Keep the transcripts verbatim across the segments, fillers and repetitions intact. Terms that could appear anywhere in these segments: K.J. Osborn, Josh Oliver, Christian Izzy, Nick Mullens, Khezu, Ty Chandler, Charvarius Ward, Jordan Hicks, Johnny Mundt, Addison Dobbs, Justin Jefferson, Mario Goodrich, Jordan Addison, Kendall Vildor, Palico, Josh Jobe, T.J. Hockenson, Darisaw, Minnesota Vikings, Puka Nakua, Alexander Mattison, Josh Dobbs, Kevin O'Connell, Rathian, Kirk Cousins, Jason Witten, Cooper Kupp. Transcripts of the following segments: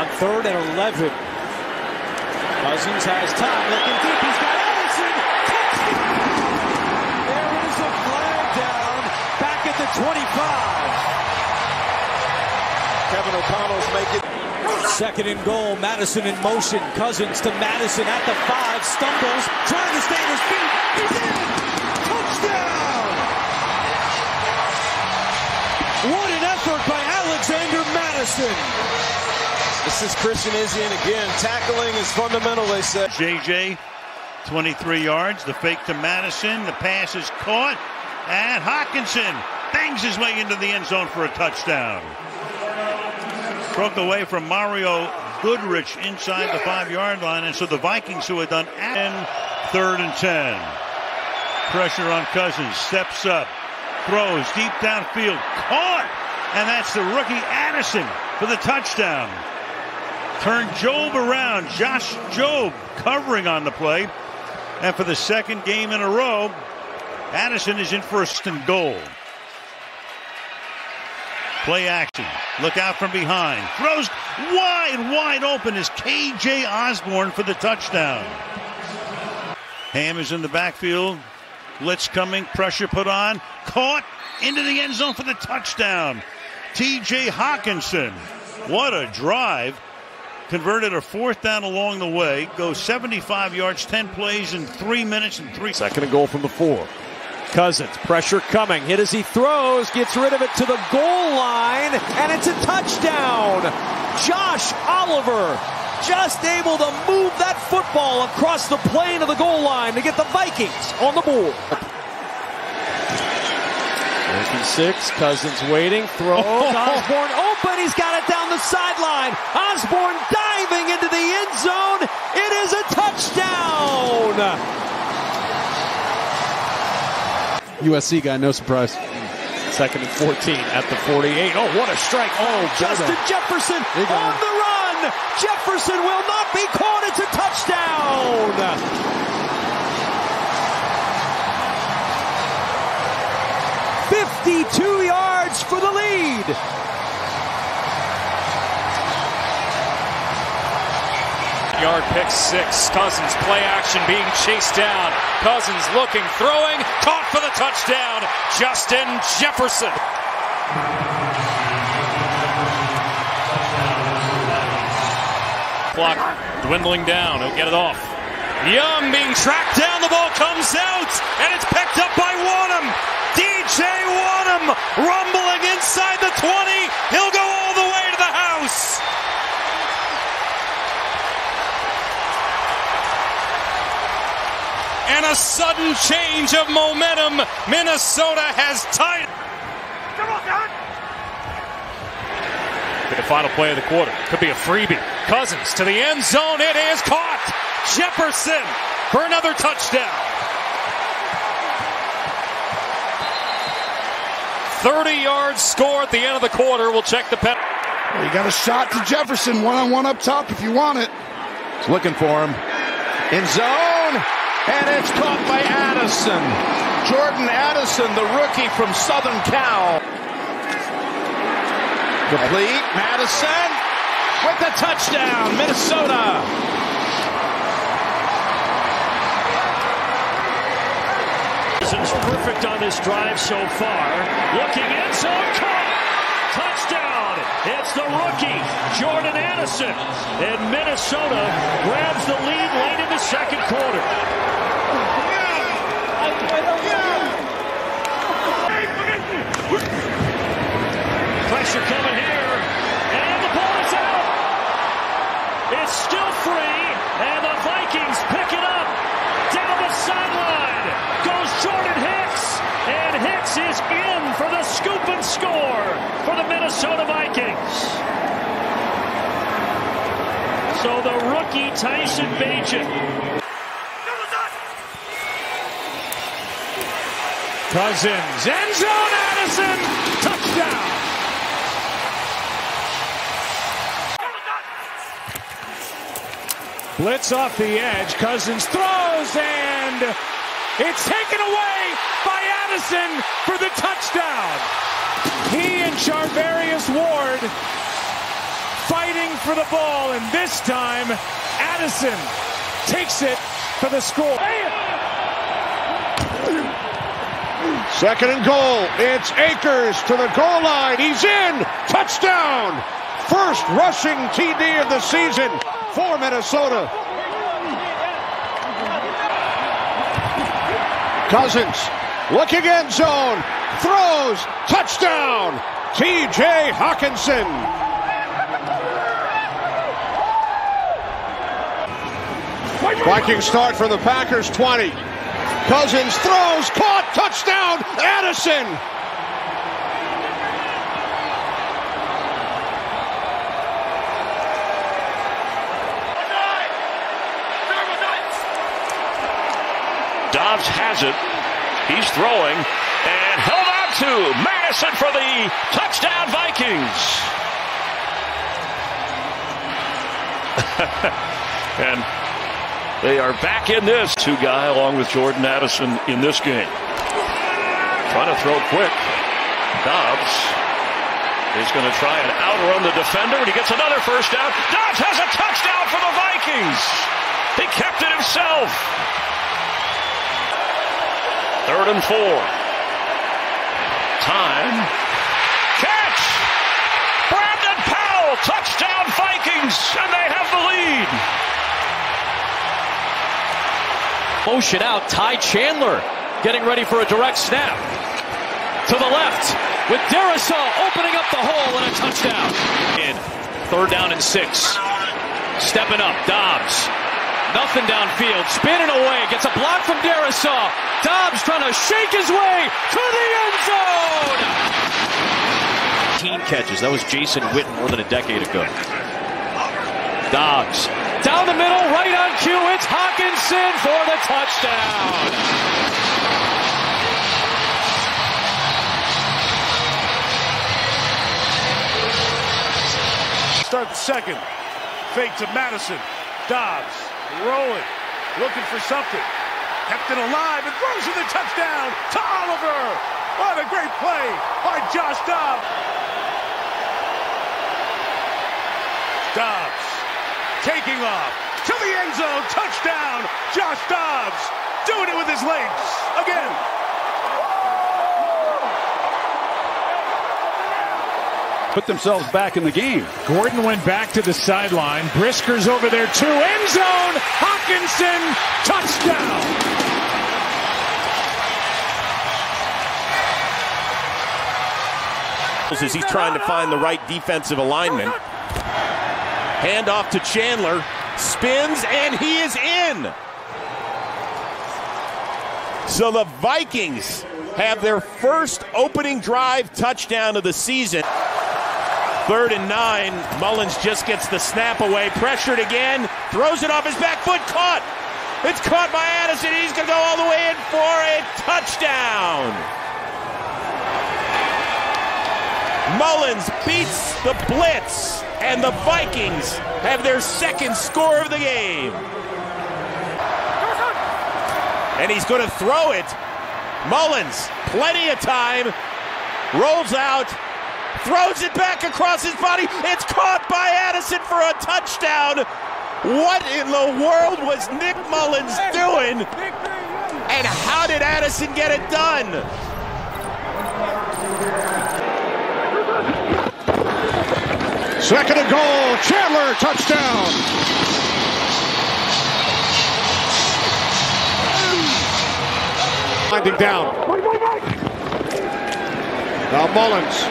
On third and eleven. Cousins has time. Looking deep. He's got Addison. There is a flag down back at the twenty-five. Kevin O'Connell's making second and goal. Madison in motion. Cousins to Madison at the five. Stumbles. Trying to stay on his feet. He's in. Touchdown. What an effort by Alexander Mattison. This is Christian Izzy, and again, tackling is fundamental, they say. J J, twenty-three yards, the fake to Madison, the pass is caught, and Hockenson bangs his way into the end zone for a touchdown. Broke away from Mario Goodrich inside the five-yard line, and so the Vikings, who had done and third and ten. Pressure on Cousins, steps up, throws deep downfield, caught, and that's the rookie Addison for the touchdown. Turned Jobe around. Josh Jobe covering on the play. And for the second game in a row, Addison is in first and goal. Play action. Look out from behind. Throws wide, wide open is K J. Osborn for the touchdown. Ham is in the backfield. Blitz coming. Pressure put on. Caught into the end zone for the touchdown. T J. Hockenson. What a drive. Converted a fourth down along the way. Goes seventy-five yards, ten plays in three minutes and three. Second and goal from the four. Cousins, pressure coming. Hit as he throws. Gets rid of it to the goal line. And it's a touchdown. Josh Oliver just able to move that football across the plane of the goal line to get the Vikings on the board. fifty-six, Cousins waiting, throws, oh. Osborn open, he's got it down the sideline, Osborn diving into the end zone, it is a touchdown! U S C guy, no surprise. Second and fourteen at the forty-eight, oh what a strike, oh Justin Jefferson on the run, Jefferson will not be caught, it's a touchdown! fifty-two yards for the lead. Yard pick six. Cousins play action being chased down. Cousins looking, throwing, caught for the touchdown. Justin Jefferson. Clock dwindling down. He'll get it off. Young being tracked down, the ball comes out, and it's picked up by Wannum. D J Wannum rumbling inside the twenty. He'll go all the way to the house. And a sudden change of momentum. Minnesota has tied. Come on, God. For the final play of the quarter. Could be a freebie. Cousins to the end zone. It is caught. Jefferson for another touchdown. thirty yards score at the end of the quarter. We'll check the penalty. Well, you got a shot to Jefferson one-on-one up top if you want it. It's looking for him. In zone. And it's caught by Addison. Jordan Addison, the rookie from Southern Cal. Complete. Madison with the touchdown. Minnesota. Perfect on this drive so far. Looking in zone, caught. Touchdown. It's the rookie, Jordan Addison. And Minnesota grabs the lead late in the second quarter. Pressure coming here. And the ball is out. It's still free. And the Vikings pick it up. Down the sideline goes Jordan Hicks, and Hicks is in for the scoop and score for the Minnesota Vikings. So the rookie Tyson Bagent. Cousins, end zone, Addison, touchdown. Blitz off the edge. Cousins throws, and it's taken away by Addison for the touchdown. He and Charvarius Ward fighting. waiting for the ball, and this time Addison takes it for the score. Second and goal. It's Akers to the goal line. He's in. Touchdown. First rushing T D of the season for Minnesota. Cousins looking end zone, throws, touchdown, T J. Hockenson. Vikings start for the Packers, twenty. Cousins throws, caught, touchdown, Addison. Dobbs has it. He's throwing and held on to Madison for the touchdown, Vikings. And they are back in this. Two guy along with Jordan Addison in this game. Trying to throw quick. Dobbs is going to try and outrun the defender, and he gets another first down. Dobbs has a touchdown for the Vikings. He kept it himself. Third and four. Time. Catch! Brandon Powell! Touchdown Vikings! And they have the lead! Motion out. Ty Chandler getting ready for a direct snap. To the left with Darisaw opening up the hole and a touchdown. In third down and six. Stepping up. Dobbs. Nothing downfield. Spinning away. Gets a block from Darisaw. Dobbs trying to shake his way to the end zone. eighteen catches. That was Jason Witten more than a decade ago. Dobbs. Down the middle. Right on cue. It's Hockenson for the touchdown. Start the second. Fake to Madison. Dobbs rolling, looking for something, kept it alive, and throws in the touchdown to Oliver. What a great play by Josh Dobbs. Dobbs taking off to the end zone, touchdown, Josh Dobbs doing it with his legs again. Put themselves back in the game. Gordon went back to the sideline. Brisker's over there too. End zone. Hockenson. Touchdown. As he's trying to find the right defensive alignment. Hand off to Chandler. Spins and he is in. So the Vikings have their first opening drive touchdown of the season. Third and nine, Mullens just gets the snap away, pressured again, throws it off his back foot, caught. It's caught by Addison, he's going to go all the way in for a touchdown. Mullens beats the blitz, and the Vikings have their second score of the game. And he's going to throw it. Mullens, plenty of time, rolls out. Throws it back across his body. It's caught by Addison for a touchdown. What in the world was Nick Mullens doing? And how did Addison get it done? Second and goal. Chandler, touchdown. Winding down. Now Mullens.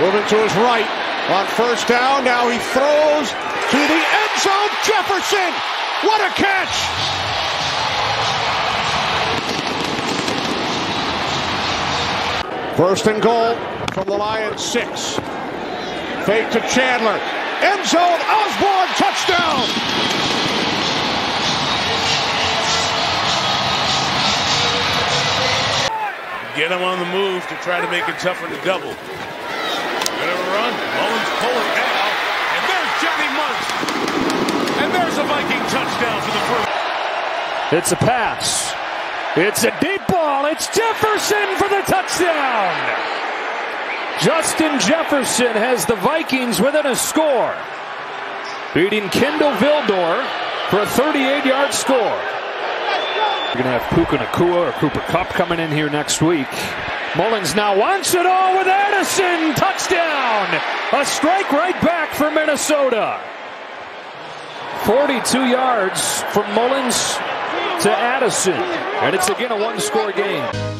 Moving to his right on first down. Now he throws to the end zone. Jefferson! What a catch! First and goal from the Lions, six. Fake to Chandler. End zone, Osborn, touchdown! Get him on the move to try to make it tougher to double. Run. Mullens pulling now, and there's Johnny Mundt, and there's a Viking touchdown for the first. It's a pass. It's a deep ball. It's Jefferson for the touchdown. Justin Jefferson has the Vikings within a score. beating Kendall Vildor for a thirty-eight yard score. You're going to have Puka Nakua or Cooper Kupp coming in here next week. Mullens now wants it all with Addison. Touchdown! A strike right back for Minnesota. forty-two yards from Mullens to Addison. And it's again a one-score game.